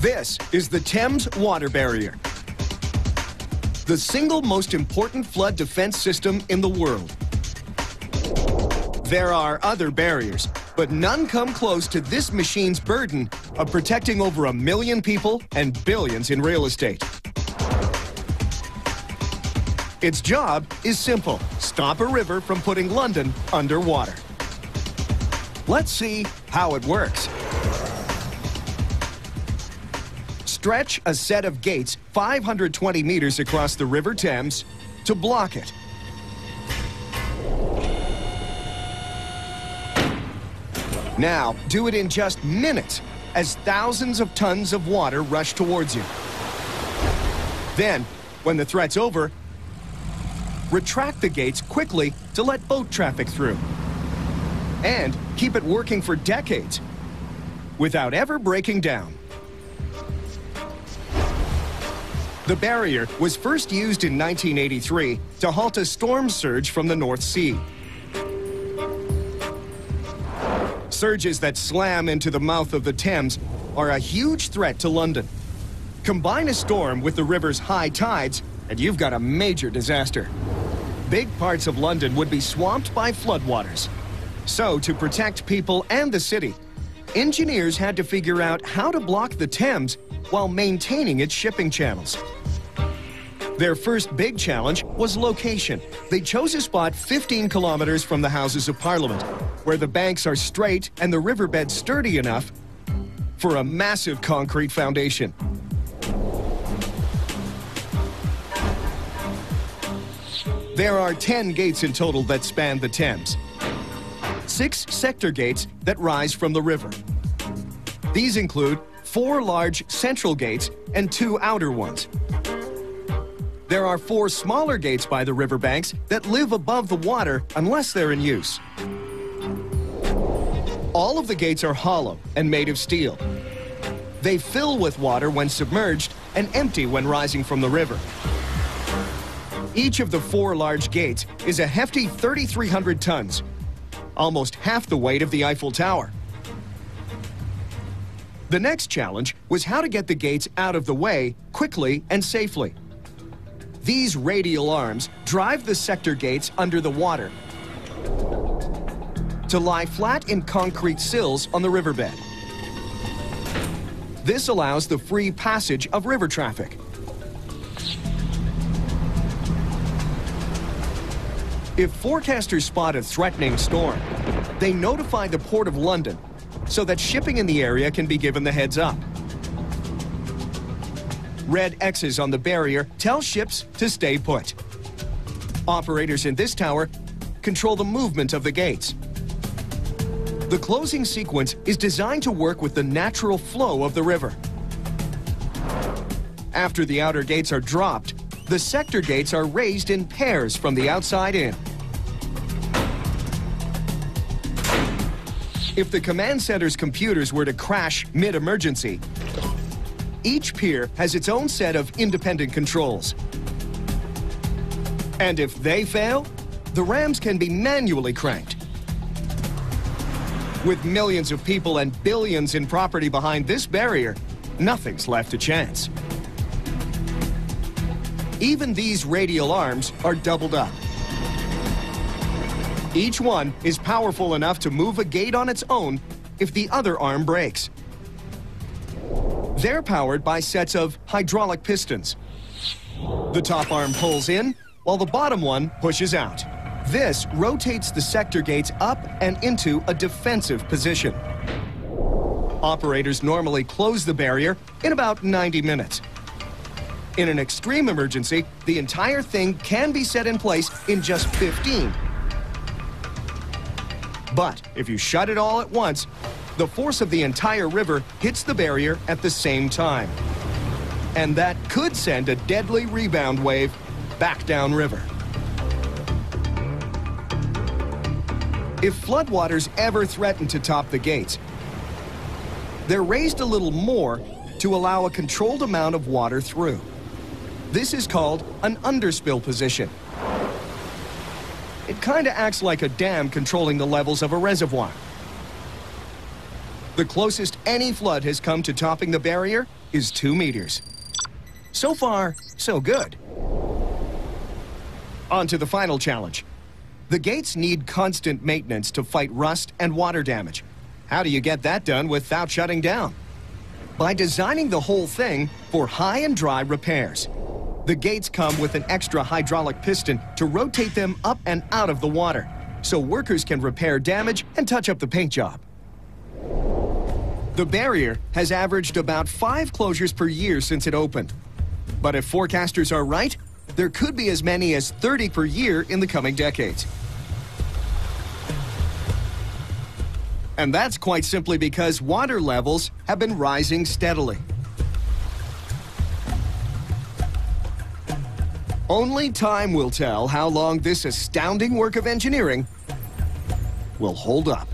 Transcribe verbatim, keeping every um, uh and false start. This is the Thames Water Barrier, the single most important flood defense system in the world. There are other barriers, but none come close to this machine's burden of protecting over a million people and billions in real estate. Its job is simple: stop a river from putting London underwater. Let's see how it works. Stretch a set of gates five hundred twenty meters across the River Thames to block it. Now, do it in just minutes as thousands of tons of water rush towards you. Then, when the threat's over, retract the gates quickly to let boat traffic through. And keep it working for decades without ever breaking down. The barrier was first used in nineteen eighty-three to halt a storm surge from the North Sea. Surges that slam into the mouth of the Thames are a huge threat to London. Combine a storm with the river's high tides, and you've got a major disaster. Big parts of London would be swamped by floodwaters. So, to protect people and the city, engineers had to figure out how to block the Thames while maintaining its shipping channels. Their first big challenge was location. They chose a spot fifteen kilometers from the Houses of Parliament, where the banks are straight and the riverbed sturdy enough for a massive concrete foundation. There are ten gates in total that span the Thames. Six sector gates that rise from the river. These include four large central gates and two outer ones. There are four smaller gates by the riverbanks that live above the water unless they're in use. All of the gates are hollow and made of steel. They fill with water when submerged and empty when rising from the river. Each of the four large gates is a hefty three thousand three hundred tons, almost half the weight of the Eiffel Tower. The next challenge was how to get the gates out of the way quickly and safely. These radial arms drive the sector gates under the water to lie flat in concrete sills on the riverbed. This allows the free passage of river traffic. If forecasters spot a threatening storm, they notify the Port of London so that shipping in the area can be given the heads up. Red X's on the barrier tell ships to stay put. Operators in this tower control the movement of the gates. The closing sequence is designed to work with the natural flow of the river. After the outer gates are dropped, the sector gates are raised in pairs from the outside in. If the command center's computers were to crash mid-emergency, each pier has its own set of independent controls. And if they fail, the rams can be manually cranked. With millions of people and billions in property behind this barrier, nothing's left to chance. Even these radial arms are doubled up. Each one is powerful enough to move a gate on its own if the other arm breaks. They're powered by sets of hydraulic pistons. The top arm pulls in, while the bottom one pushes out. This rotates the sector gates up and into a defensive position. Operators normally close the barrier in about ninety minutes. In an extreme emergency, the entire thing can be set in place in just fifteen. But if you shut it all at once, the force of the entire river hits the barrier at the same time. And that could send a deadly rebound wave back downriver. If floodwaters ever threaten to top the gates, they're raised a little more to allow a controlled amount of water through. This is called an underspill position. It kind of acts like a dam controlling the levels of a reservoir. The closest any flood has come to topping the barrier is two meters. So far, so good. On to the final challenge. The gates need constant maintenance to fight rust and water damage. How do you get that done without shutting down? By designing the whole thing for high and dry repairs. The gates come with an extra hydraulic piston to rotate them up and out of the water, so workers can repair damage and touch up the paint job. The barrier has averaged about five closures per year since it opened. But if forecasters are right, there could be as many as thirty per year in the coming decades. And that's quite simply because water levels have been rising steadily. Only time will tell how long this astounding work of engineering will hold up.